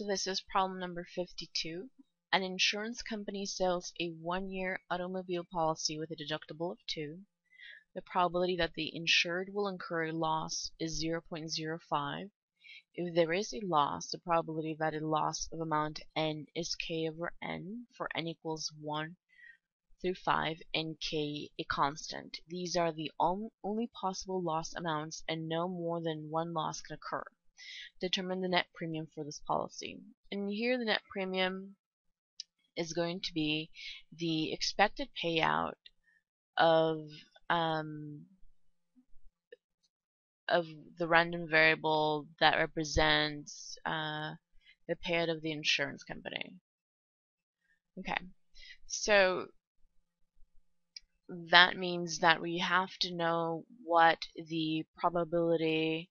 So this is problem number 52. An insurance company sells a one-year automobile policy with a deductible of 2. The probability that the insured will incur a loss is 0.05. If there is a loss, the probability that a loss of amount n is k/n for n equals 1 through 5 and k a constant. These are the only possible loss amounts and no more than one loss can occur. Determine the net premium for this policy. And here the net premium is going to be the expected payout of the random variable that represents the payout of the insurance company. Okay, so that means that we have to know what the probability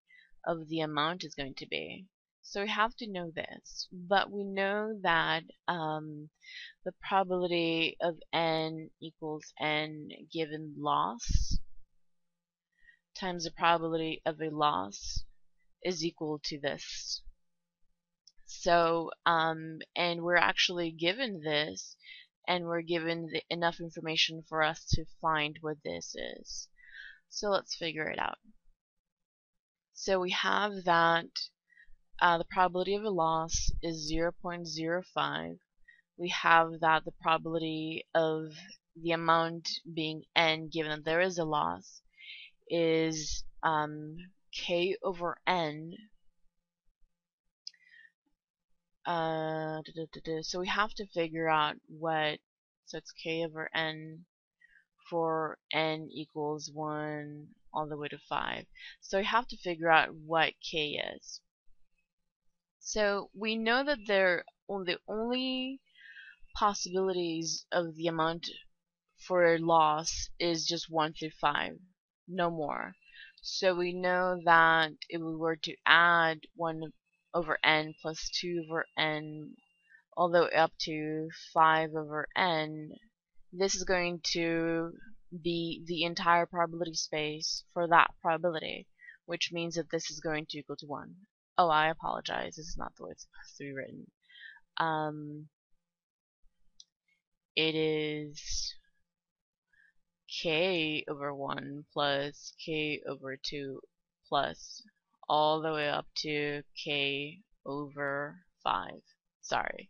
of the amount is going to be. So we have to know this, but we know that the probability of n equals n given loss times the probability of a loss is equal to this. So, and we're actually given this, and we're given enough information for us to find what this is. So let's figure it out. So we have that the probability of a loss is 0.05. We have that the probability of the amount being n, given that there is a loss, is k/n. So we have to figure out what, so it's k/n for n equals 1 all the way to 5. So we have to figure out what k is. So we know that the only possibilities of the amount for a loss is just 1 through 5, no more. So we know that if we were to add 1/n plus 2/n all the way up to 5/n, this is going to be the entire probability space for that probability, which means that this is going to equal to 1. Oh, I apologize, this is not the way it's supposed to be written. It is k/1 plus k/2 plus all the way up to k/5. Sorry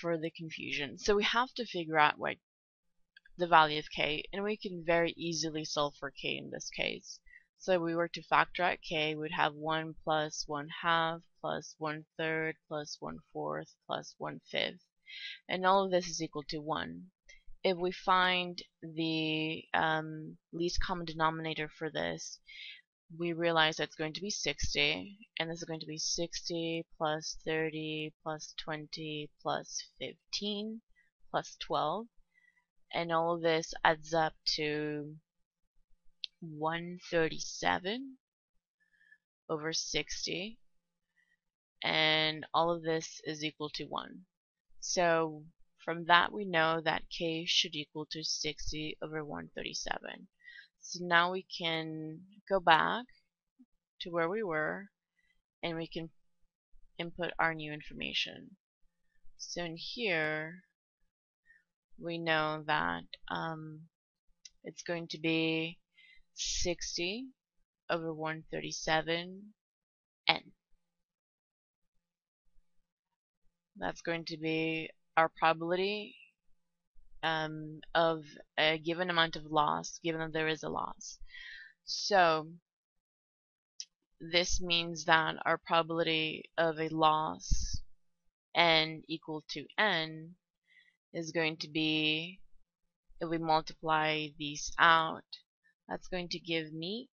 for the confusion. So we have to figure out what the value of k, and we can very easily solve for k in this case. So if we were to factor out k, we'd have 1 plus 1/2 plus 1/3 plus 1/4 plus 1/5, and all of this is equal to 1. If we find the least common denominator for this, we realize that's going to be 60, and this is going to be 60 plus 30 plus 20 plus 15 plus 12, and all of this adds up to 137/60, and all of this is equal to 1. So from that we know that k should equal to 60/137. So now we can go back to where we were and we can input our new information. So in here we know that it's going to be 60/137 n. That's going to be our probability of a given amount of loss, given that there is a loss. So this means that our probability of a loss n equal to n is going to be, if we multiply these out, that's going to give me,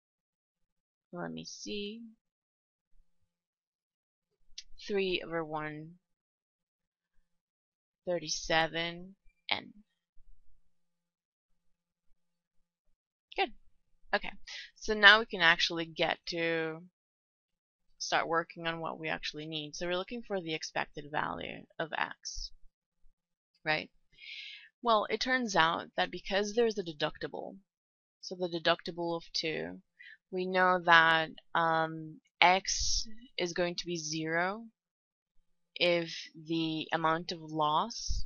let me see, 3/137 n. Good. Okay. So now we can actually get to start working on what we actually need. So we're looking for the expected value of x, right? Well, it turns out that because there's a deductible, so the deductible of 2, we know that x is going to be 0 if the amount of loss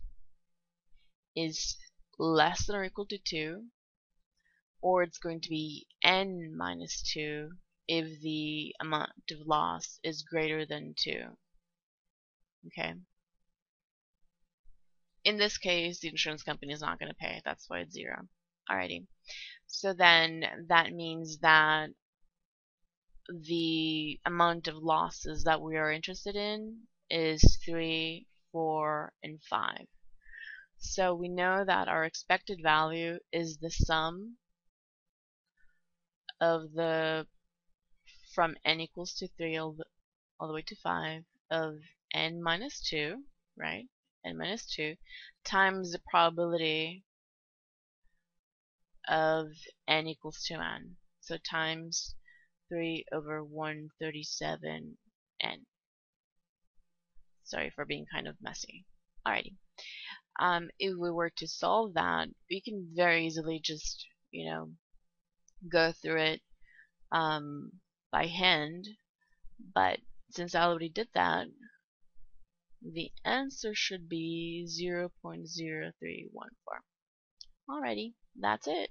is less than or equal to 2, or it's going to be n minus 2 if the amount of loss is greater than 2. Okay. In this case, the insurance company is not going to pay. That's why it's 0. Alrighty. So then that means that the amount of losses that we are interested in is 3, 4, and 5. So we know that our expected value is the sum of the from n equals to 3 all the way to 5 of n minus 2, right? n minus 2 times the probability of n equals to n. So times 3 over 137 n. Sorry for being kind of messy. Alrighty. If we were to solve that, we can very easily just, you know, go through it by hand. But since I already did that, the answer should be 0.0314. Alrighty, that's it.